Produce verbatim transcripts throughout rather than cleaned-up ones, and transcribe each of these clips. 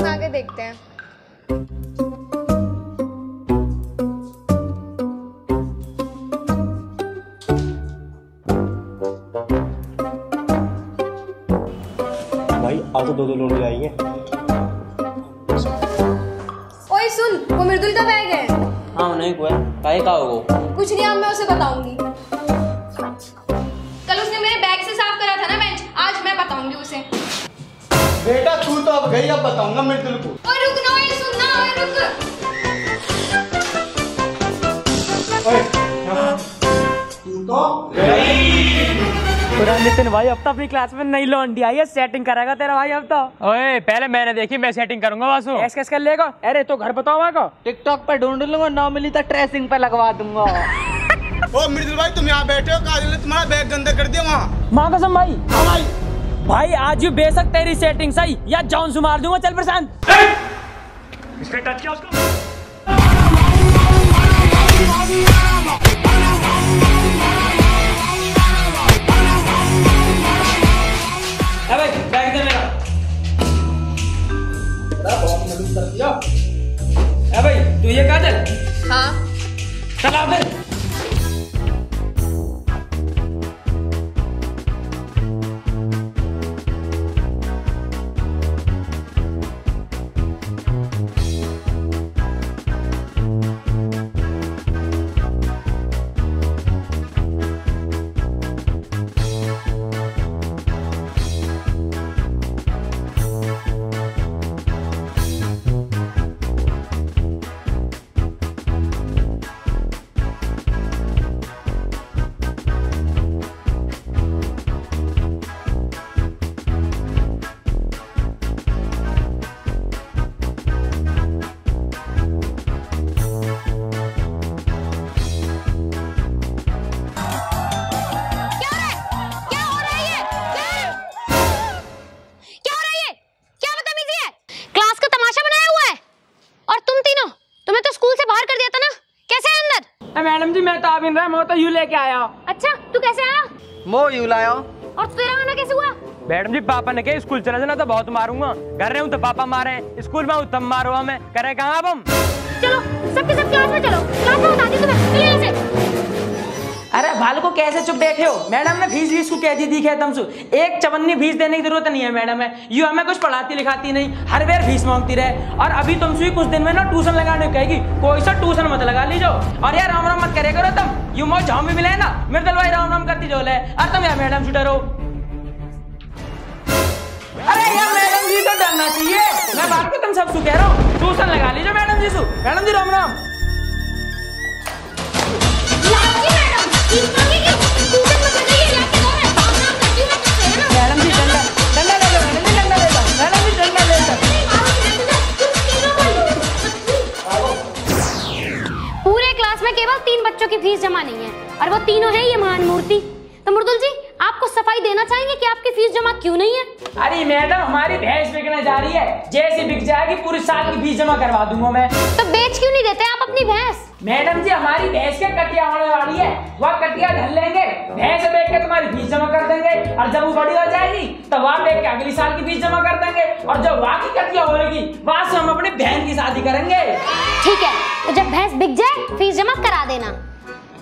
बना के देखते हैं। भाई आपको दो दो लोग जाएंगे। ओए सुन, वो मृदुल का बैग है। हाँ नहीं कोई काहे का होगा? कुछ नहीं, अब मैं उसे बताऊंगी। कल उसने मेरे बैग से साफ करा था ना बेंच, आज मैं बताऊंगी उसे। बेटा तू तो अब गई, अब बताऊंगा मृदुल को। ओए रुक ना, ओए सुन ना, ओए रुक। ओए तू तो गई। पूरा नितिन भाई अब तो अपनी क्लास में नई लौंडी आई है, सेटिंग कराएगा तेरा भाई अब तो। ओए पहले मैंने देखी, मैं सेटिंग करूंगा वासु। कैस कैस कर लेगा? अरे तो घर बताओ, वाको टिकटॉक पर ढूंढ लूंगा, ना मिली तो ट्रेसिंग पर लगवा दूंगा। ओ मृदुल भाई तुम यहाँ बैठे हो, काजल ने तुम्हारा बैग गंदा कर दिया वहाँ। माँ कसम भाई। हाँ भाई भाई आज यू बेशक तेरी सेटिंग सही या जान से मार दूंगा। चल प्रशांत, इसने टच किया उसको। अबे बैग दे मेरा। बड़ा बहुत मदद कर दिया। अबे तू ये काजल। हाँ चल आप दे। मैडम जी मैं तो आ भी नहीं रहा, मैं तो यू लेके आया। अच्छा तू कैसे आया? मो यू लाया। और तेरा आना कैसे हुआ? मैडम जी पापा ने कहा स्कूल चला जाना तो बहुत मारूंगा, घर रहे हूँ तो पापा मारे, स्कूल में हूँ तब मारूंगा मैं, करे कहाँ अब हम। चलो सबके सब क्लास में चलो, क्लास में बताती हूँ तुम्हें, चलो यहाँ से। अरे बाल को कैसे चुप बैठे हो? मैडम ने फीस वीस को कह दी थी क्या तुमसे? एक चवन्नी फीस देने की जरूरत नहीं है मैडम है, यू हमें कुछ पढ़ाती लिखाती नहीं, हर बार फीस मांगती रहे। और अभी तुमसे कुछ दिन में ना ट्यूशन लगाने कहेगी, कोई सा ट्यूशन मत लगा लीजो। और यार राम राम मत करे करो तुम, यू मोह झाम भी मिले ना मृदुल भाई राम राम करती जो ले। और तुम यार मैडम से डरो। अरे यार मैडम जी तो डरना चाहिए, मैं बात को तुम सबसे कह रहा हूँ, ट्यूशन लगा लीजो मैडम जी सु। मैडम जी राम राम। फीस जमा नहीं है और वो तीनों है ये महान मूर्ति। तो मृदुल जी आपको सफाई देना चाहेंगे कि आपकी फीस जमा क्यों नहीं है? अरे मैडम हमारी भैंस बिकने जा रही है, जैसे बिक जाएगी पूरे साल की फीस जमा करवा दूंगा मैं। तो बेच क्यों नहीं देते आप अपनी भैंस? मैडम जी हमारी भैंस के कटिया होने वाली है, वह कटिया ढल लेंगे, भैंस बेच के तुम्हारी फीस जमा कर देंगे, और जब वो बड़ी हो जाएगी तो वह बेच के अगले साल की फीस जमा कर देंगे, और जब वहाँ की कटिया होगी वहाँ से हम अपनी बहन की शादी करेंगे। ठीक है तो जब भैंस बिक जाए फीस जमा करा देना।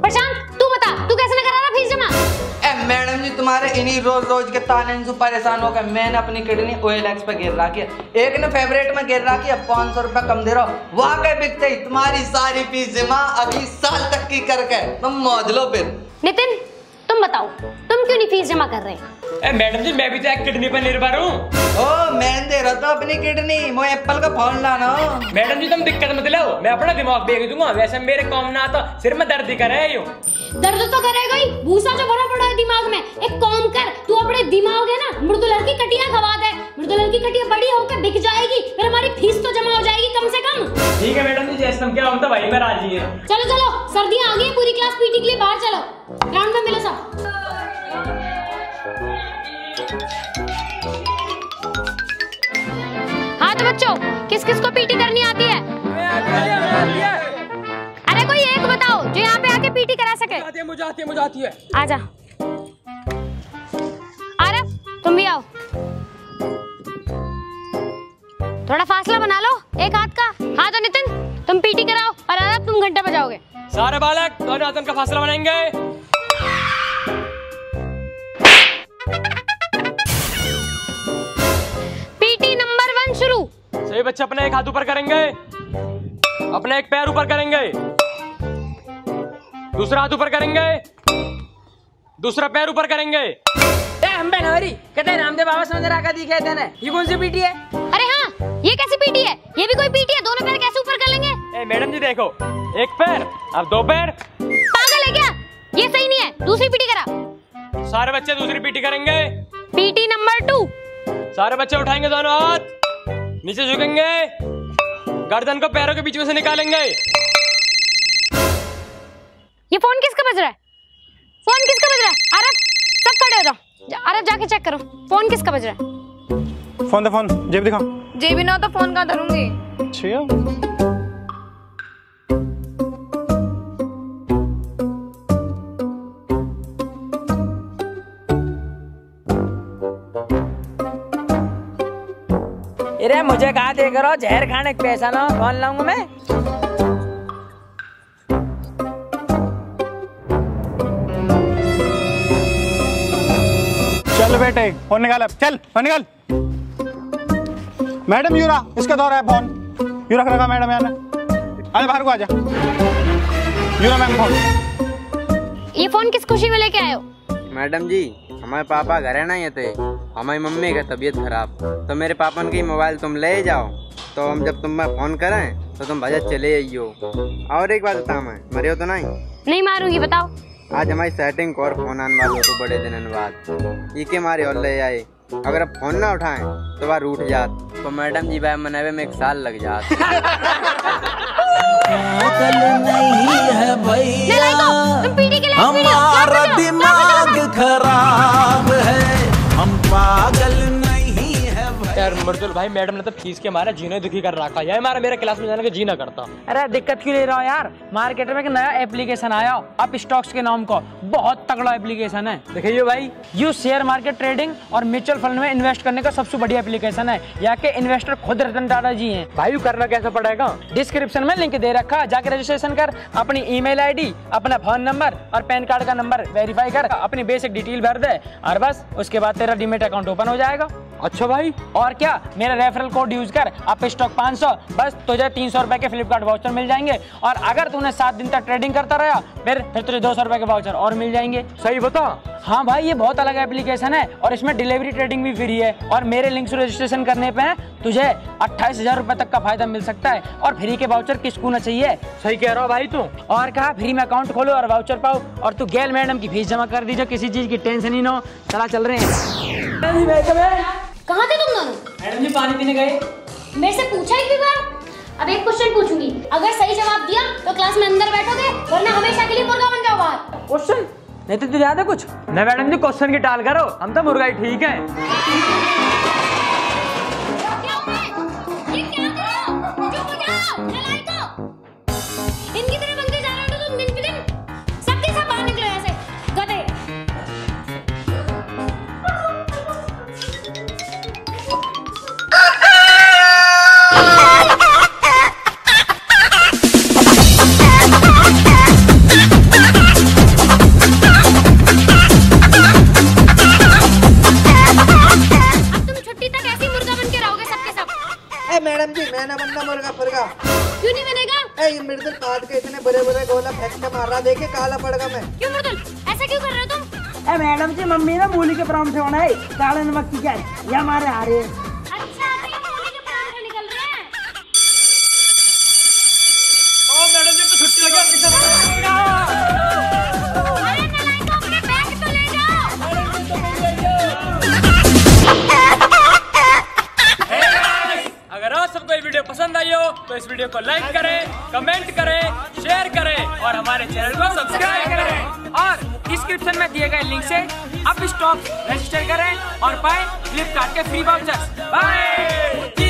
प्रशांत तू बता तू कैसे करा रहा फीस जमा? ए मैडम जी तुम्हारे इन्हीं रोज रोज के ताने से परेशान होकर मैंने अपनी किडनी ओएलएक्स पे गिर रखी है, एक ने फेवरेट में गिर रखी है, पाँच सौ रुपए कम दे रहा हूँ, वहाँ के बिकते ही तुम्हारी सारी फीस जमा अगले साल तक की करके तुम मौज लो। फिर नितिन तुम बताओ तुम क्यों नहीं फीस जमा कर रहे? मैडम जी मैं भी तो एक किडनी पर निर्भर हूँ। ओ मैं दे रहा था अपनी किडनी, मैं एप्पल का फोन लाना। मैडम जी तुम दिक्कत मत लो, मैं अपना दिमाग भेज दूंगा, वैसे मेरे काम ना आता, सिर में दर्द ही कर रहा है यूं। दर्द तो करेगा ही, भूसा जो भरा पड़ा है दिमाग में। एक काम कर तू अपने दिमाग है ना मृदुल की कटिया खवा दे, मृदुल की कटिया बड़ी होकर बिक जाएगी, फिर हमारी फीस तो जमा हो जाएगी कम से कम। ठीक है मैडम जी जैसे तुम क्या हम तो भाई मैं राजी है। चलो चलो सर्दियाँ आ गई, पूरी क्लास पीटी के लिए बाहर चलो, ग्राउंड में मिलो सब। हाँ तो बच्चों किस किस को पीटी करनी आती है? अरे कोई एक बताओ जो यहाँ पे आके पीटी करा सके। मुझे आती है, मुझे आती है, मुझे आती है। आजा आरफ तुम भी आओ। थोड़ा फासला बना लो एक हाथ का। हाँ तो नितिन तुम पीटी कराओ और अरब तुम घंटा बजाओगे। सारे बालक दोनों हाथों का फासला बनाएंगे। पीटी नंबर वन शुरू। सभी बच्चे अपना एक हाथ ऊपर करेंगे, अपना एक पैर ऊपर करेंगे, दूसरा हाथ ऊपर करेंगे, दूसरा पैर ऊपर करेंगे। ए हम बेनवरी कहते हैं रामदेव बाबा समझ रहा का दिखे थे ना, ये कौन सी पीटी है? अरे हाँ ये कैसी पीटी है? ये भी कोई पीटी है? दोनों पैर कैसे ऊपर कर लेंगे? ए मैडम जी देखो एक पैर अब दो पैर। पागल है क्या? ये सही नहीं है, दूसरी पीटी करा। सारे बच्चे दूसरी पीटी करेंगे। PT number two. सारे बच्चे उठाएंगे दोनों हाथ, नीचे झुकेंगे, गर्दन को पैरों के बीच में से निकालेंगे। ये फोन किसका बज रहा है? फोन किसका बज रहा है? अरब सब खड़े हो जाओ, अरब जाके चेक करो फोन किसका बज रहा है। फोन दे फोन, जेब दिखा। जेब ना हो तो फोन कहाँ धरूंगी? अच्छा अरे मुझे कहा दे करो जहर खाने के पैसा ना कौन लाऊंगा मैं। चल बेटे फोन निकाल, चल फोन निकाल। मैडम यूरा इसका दौर है फोन, यूरा रखा मैडम यार। अरे बाहर को आजा यूरा मैम फोन। ये फोन किस खुशी में लेके आए हो? मैडम जी हमारे पापा घर है ना, ये थे हमारी मम्मी का तबीयत खराब तो मेरे पापा की मोबाइल तुम ले जाओ, तो हम जब तुम फोन करें तो तुम भजा चले आइयो। और एक बात बताओ मैं मरे हो तो नहीं? नहीं मारूंगी बताओ। आज हमारी सेटिंग और फोन आने वाले तो बड़े दिन बाद, ये मारे और ले आए। अगर आप फोन ना उठाएं तो वह रूठ जात तो मैडम जी भाई मनावे में एक साल लग जात। हम पागल नहीं है भाई। यार मृदुल भाई मैडम ने तो फीस के मारे जीने दुखी कर रखा है। हमारा मेरे क्लास में जाने का जी ना करता। अरे दिक्कत क्यों ले रहा हो यार, मार्केट में एक नया एप्लीकेशन आया अप स्टॉक्स के नाम का, बहुत तगड़ा एप्लीकेशन है। देखिए भाई यू शेयर मार्केट ट्रेडिंग और म्यूचुअल फंड में इन्वेस्ट करने का सबसे बढ़िया एप्लीकेशन है। यहाँ के इन्वेस्टर खुद रतन टाटा जी है। भाई करना कैसे पड़ेगा? डिस्क्रिप्शन में लिंक दे रखा, जाके रजिस्ट्रेशन कर, अपनी ई मेल आई डी, अपना फोन नंबर और पैन कार्ड का नंबर वेरीफाई कर, अपनी बेसिक डिटेल भर दे और बस उसके बाद तेरा डीमेट अकाउंट ओपन हो जाएगा। अच्छा भाई और क्या, मेरा रेफरल कोड यूज कर आप स्टॉक पाँच सौ, बस तुझे तीन सौ रुपए के फ्लिपकार्ट वाउचर मिल जाएंगे। और अगर तूने सात दिन तक ट्रेडिंग करता रहा फिर फिर तुझे दो सौ रुपए के वाउचर और मिल जाएंगे। सही बता। हाँ भाई ये बहुत अलग एप्लीकेशन है और इसमें डिलीवरी ट्रेडिंग भी फ्री है और मेरे लिंक से रजिस्ट्रेशन करने पे तुझे अट्ठाईस हजार रुपए तक का फायदा मिल सकता है। और फ्री के वाउचर किसको ना चाहिए? सही कह रहा हो भाई तू। और कहा फ्री में अकाउंट खोलो और वाउचर पाओ और तू गैल मैडम की फीस जमा कर दीजिए, किसी चीज की टेंशन ही ना। चला चल रहे हैं। कहाँ थे तुम दोनों? मैडम जी पानी पीने गए। मेरे से पूछा एक भी बार? अब एक क्वेश्चन पूछूंगी, अगर सही जवाब दिया तो क्लास में अंदर बैठोगे वरना हमेशा के लिए मुर्गा बन जाओ बाहर। क्वेश्चन नहीं तो याद है कुछ ना मैडम जी? क्वेश्चन की टाल करो, हम तो मुर्गा ही ठीक है। इनकी तरह बनते जा रहे हो तुम दिन पे दिन, सबके सब बाहर निकलो यहाँ से। मैडम जी मैं ना बनना मुर्गा फुर्गा। क्यों नहीं बनेगा? ए ये मृदुल काट के इतने बड़े-बड़े गोला फेंक के मार रहा, देखे काला पड़ गया मैं। क्यों मृदुल ऐसा क्यों कर रहे हो तुम? ए मैडम जी मम्मी ने मूली के पराठे बनाए काले नमक की, क्या ये हमारे आ रहे हैं। अच्छा तो ये मूली के पराठे निकल रहे हैं। ओ मैडम जी तो छुट्टी लगी आपके साथ। अरे नलाई को अपने बैग तो ले जाओ। अगर आप सबको ये वीडियो पसंद आई हो तो इस वीडियो को लाइक करें, कमेंट करें, शेयर करें और हमारे चैनल को सब्सक्राइब करें। और डिस्क्रिप्शन में दिए गए लिंक से आप स्टॉक रजिस्टर करें और पाएं फ्लिपकार्ट के फ्री वाउचर्स। बाय।